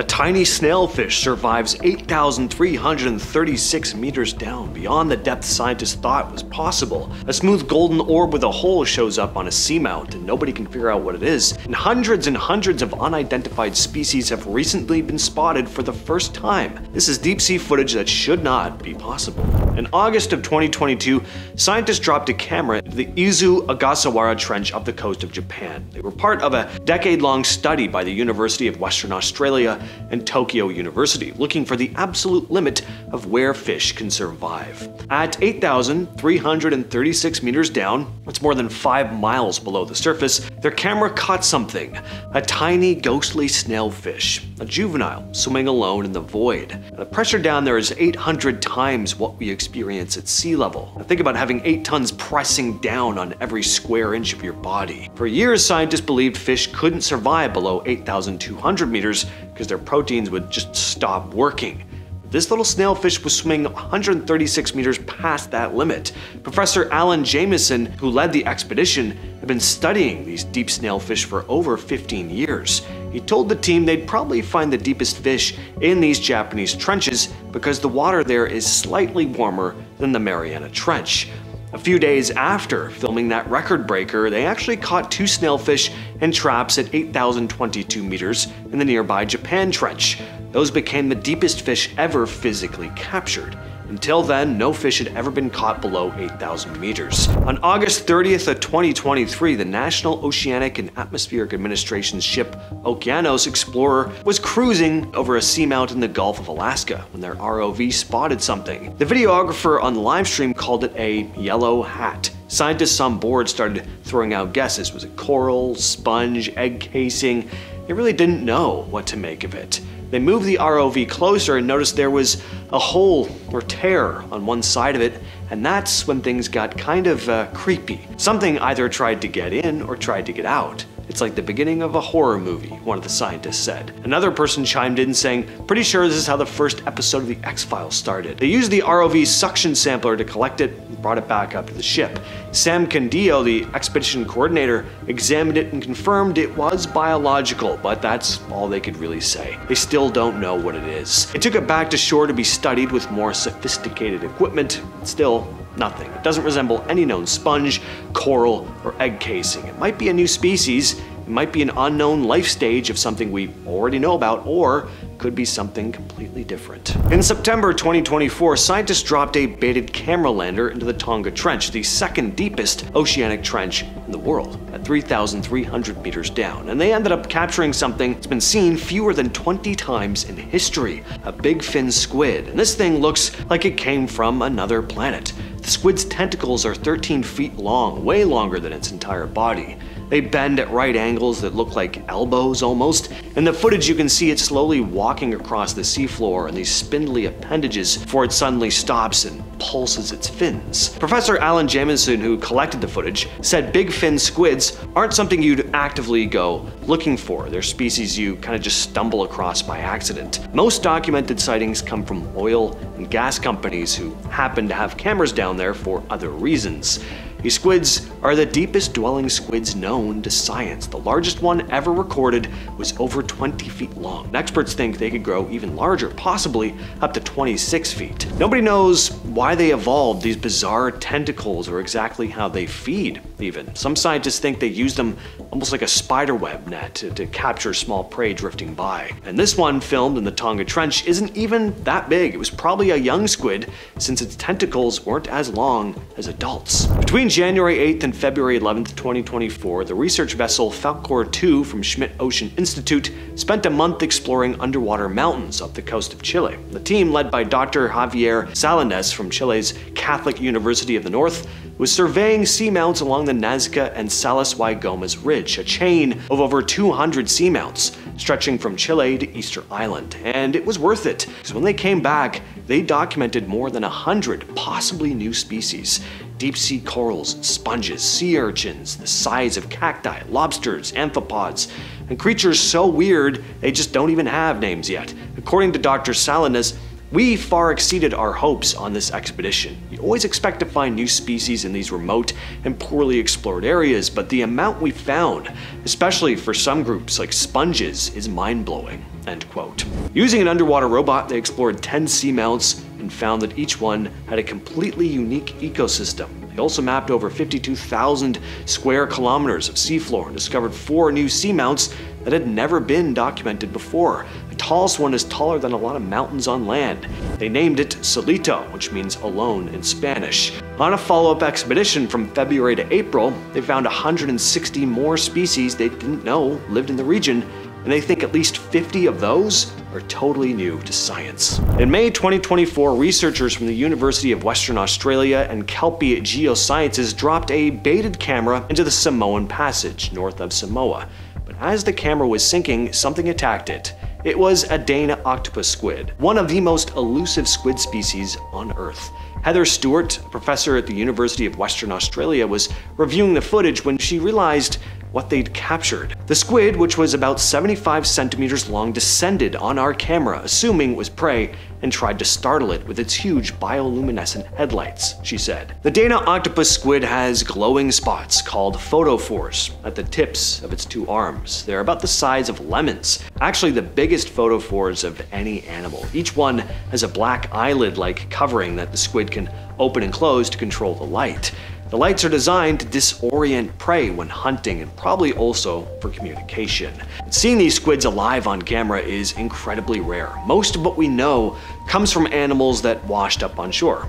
A tiny snailfish survives 8,336 meters down, beyond the depth scientists thought was possible. A smooth golden orb with a hole shows up on a seamount, and nobody can figure out what it is. And hundreds of unidentified species have recently been spotted for the first time. This is deep sea footage that should not be possible. In August of 2022, scientists dropped a camera into the Izu-Agasawara Trench off the coast of Japan. They were part of a decade-long study by the University of Western Australia and Tokyo University, looking for the absolute limit of where fish can survive. At 8,336 meters down, that's more than 5 miles below the surface, their camera caught something, a tiny ghostly snailfish, a juvenile swimming alone in the void. Now, the pressure down there is 800 times what we experience at sea level. Now, think about having 8 tons pressing down on every square inch of your body. For years, scientists believed fish couldn't survive below 8,200 meters because their proteins would just stop working. This little snailfish was swimming 136 meters past that limit. Professor Alan Jamieson, who led the expedition, had been studying these deep snailfish for over 15 years. He told the team they'd probably find the deepest fish in these Japanese trenches because the water there is slightly warmer than the Mariana Trench. A few days after filming that record breaker, they actually caught 2 snailfish in traps at 8,022 meters in the nearby Japan Trench. Those became the deepest fish ever physically captured. Until then, no fish had ever been caught below 8,000 meters. On August 30th of 2023, the National Oceanic and Atmospheric Administration's ship Okeanos Explorer was cruising over a seamount in the Gulf of Alaska when their ROV spotted something. The videographer on the livestream called it a yellow hat. Scientists on board started throwing out guesses. Was it coral, sponge, egg casing? They really didn't know what to make of it. They moved the ROV closer and noticed there was a hole or tear on one side of it, and that's when things got kind of creepy. Something either tried to get in or tried to get out. It's like the beginning of a horror movie, one of the scientists said. Another person chimed in saying, pretty sure this is how the first episode of the X-Files started. They used the ROV's suction sampler to collect it and brought it back up to the ship. Sam Candillo, the expedition coordinator, examined it and confirmed it was biological, but that's all they could really say. They still don't know what it is. They took it back to shore to be studied with more sophisticated equipment. Still, nothing. It doesn't resemble any known sponge, coral, or egg casing. It might be a new species, it might be an unknown life stage of something we already know about, or could be something completely different. In September 2024, scientists dropped a baited camera lander into the Tonga Trench, the second deepest oceanic trench in the world, at 3,300 meters down, and they ended up capturing something that's been seen fewer than 20 times in history, a bigfin squid, and this thing looks like it came from another planet. The squid's tentacles are 13 feet long, way longer than its entire body. They bend at right angles that look like elbows almost. In the footage you can see it slowly walking across the seafloor and these spindly appendages before it suddenly stops and pulses its fins. Professor Alan Jamieson, who collected the footage, said bigfin squids aren't something you'd actively go looking for. They're species you kind of just stumble across by accident. Most documented sightings come from oil and gas companies who happen to have cameras down there for other reasons. These squids are the deepest dwelling squids known to science. The largest one ever recorded was over 20 feet long, and experts think they could grow even larger, possibly up to 26 feet. Nobody knows why they evolved these bizarre tentacles or exactly how they feed, even. Some scientists think they use them almost like a spiderweb net to capture small prey drifting by. And this one, filmed in the Tonga Trench, isn't even that big. It was probably a young squid, since its tentacles weren't as long as adults. Between January 8th and February 11th, 2024, the research vessel Falkor II from Schmidt Ocean Institute spent a month exploring underwater mountains off the coast of Chile. The team, led by Dr. Javier Salinas from Chile's Catholic University of the North, was surveying seamounts along the Nazca and Salas y Gómez Ridge, a chain of over 200 seamounts stretching from Chile to Easter Island. And it was worth it, because when they came back, they documented more than 100 possibly new species. Deep sea corals, sponges, sea urchins, the size of cacti, lobsters, amphipods, and creatures so weird they just don't even have names yet. According to Dr. Salinas, We far exceeded our hopes on this expedition. You always expect to find new species in these remote and poorly explored areas, but the amount we found, especially for some groups like sponges, is mind-blowing." End quote. Using an underwater robot, they explored 10 seamounts and found that each one had a completely unique ecosystem. They also mapped over 52,000 square kilometers of seafloor and discovered 4 new seamounts that had never been documented before. The tallest one is taller than a lot of mountains on land. They named it Salito, which means alone in Spanish. On a follow-up expedition from February to April, they found 160 more species they didn't know lived in the region, and they think at least 50 of those are totally new to science. In May 2024, researchers from the University of Western Australia and Kelpie Geosciences dropped a baited camera into the Samoan Passage, north of Samoa. But as the camera was sinking, something attacked it. It was a Dana octopus squid, one of the most elusive squid species on Earth. Heather Stewart, a professor at the University of Western Australia, was reviewing the footage when she realized what they'd captured. The squid, which was about 75 centimeters long, descended on our camera, assuming it was prey, and tried to startle it with its huge bioluminescent headlights, she said. The Dana octopus squid has glowing spots called photophores at the tips of its 2 arms. They're about the size of lemons, actually the biggest photophores of any animal. Each one has a black eyelid-like covering that the squid can open and close to control the light. The lights are designed to disorient prey when hunting and probably also for communication. Seeing these squids alive on camera is incredibly rare. Most of what we know comes from animals that washed up on shore,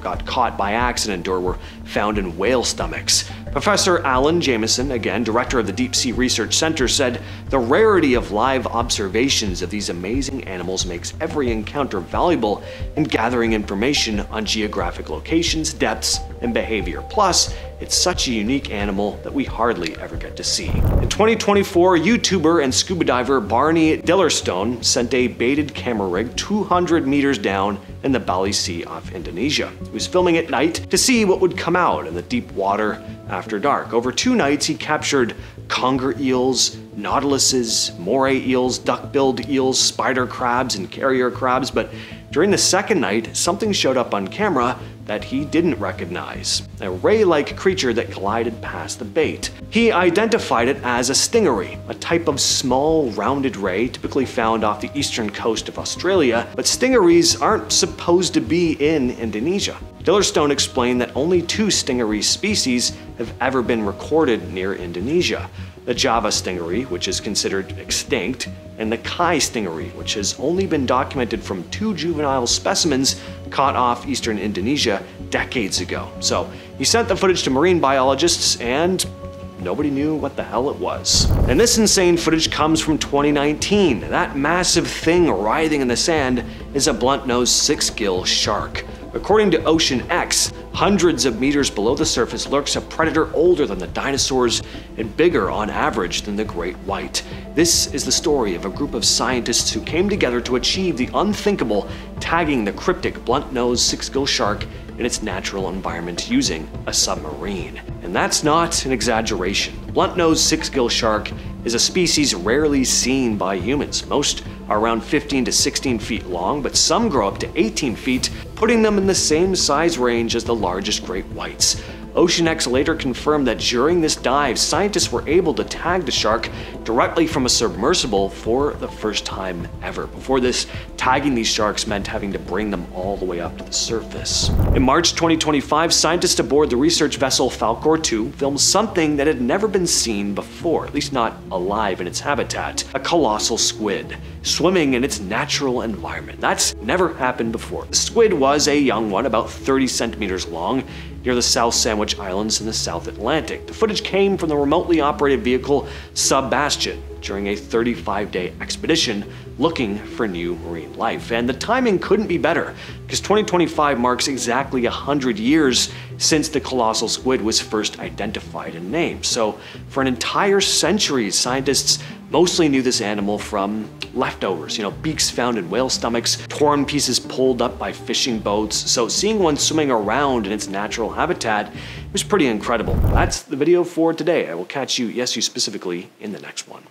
got caught by accident, or were found in whale stomachs. Professor Alan Jamieson, again director of the Deep Sea Research Center, said the rarity of live observations of these amazing animals makes every encounter valuable in gathering information on geographic locations, depths, and behavior. Plus, it's such a unique animal that we hardly ever get to see. In 2024, YouTuber and scuba diver Barney Dillerstone sent a baited camera rig 200 meters down in the Bali Sea off Indonesia. He was filming at night to see what would come out in the deep water after dark. Over 2 nights, he captured conger eels, nautiluses, moray eels, duck-billed eels, spider crabs, and carrier crabs, but during the second night, something showed up on camera that he didn't recognize, a ray-like creature that glided past the bait. He identified it as a stingaree, a type of small, rounded ray typically found off the eastern coast of Australia, but stingarees aren't supposed to be in Indonesia. Dillerstone explained that only 2 stingaree species have ever been recorded near Indonesia: the Java stingaree, which is considered extinct, and the kai stingaree, which has only been documented from 2 juvenile specimens caught off eastern Indonesia decades ago. So he sent the footage to marine biologists, and nobody knew what the hell it was. And this insane footage comes from 2019. That massive thing writhing in the sand is a blunt-nosed six-gill shark. According to Ocean X, hundreds of meters below the surface lurks a predator older than the dinosaurs and bigger on average than the great white. This is the story of a group of scientists who came together to achieve the unthinkable, tagging the cryptic blunt-nosed six-gill shark in its natural environment using a submarine. And that's not an exaggeration. The blunt-nosed six-gill shark is a species rarely seen by humans. Most are around 15 to 16 feet long, but some grow up to 18 feet, putting them in the same size range as the largest great whites. OceanX later confirmed that during this dive, scientists were able to tag the shark directly from a submersible for the first time ever. Before this, tagging these sharks meant having to bring them all the way up to the surface. In March 2025, scientists aboard the research vessel Falkor II filmed something that had never been seen before, at least not alive in its habitat: a colossal squid swimming in its natural environment. That's never happened before. The squid was a young one, about 30 centimeters long, near the South Sandwich Islands in the South Atlantic. The footage came from the remotely operated vehicle Sub-Bastion during a 35-day expedition looking for new marine life. And the timing couldn't be better, because 2025 marks exactly 100 years since the colossal squid was first identified and named. So for an entire century, scientists mostly knew this animal from leftovers, beaks found in whale stomachs, torn pieces pulled up by fishing boats. So seeing one swimming around in its natural habitat was pretty incredible. That's the video for today. I will catch you, yes, you specifically, in the next one.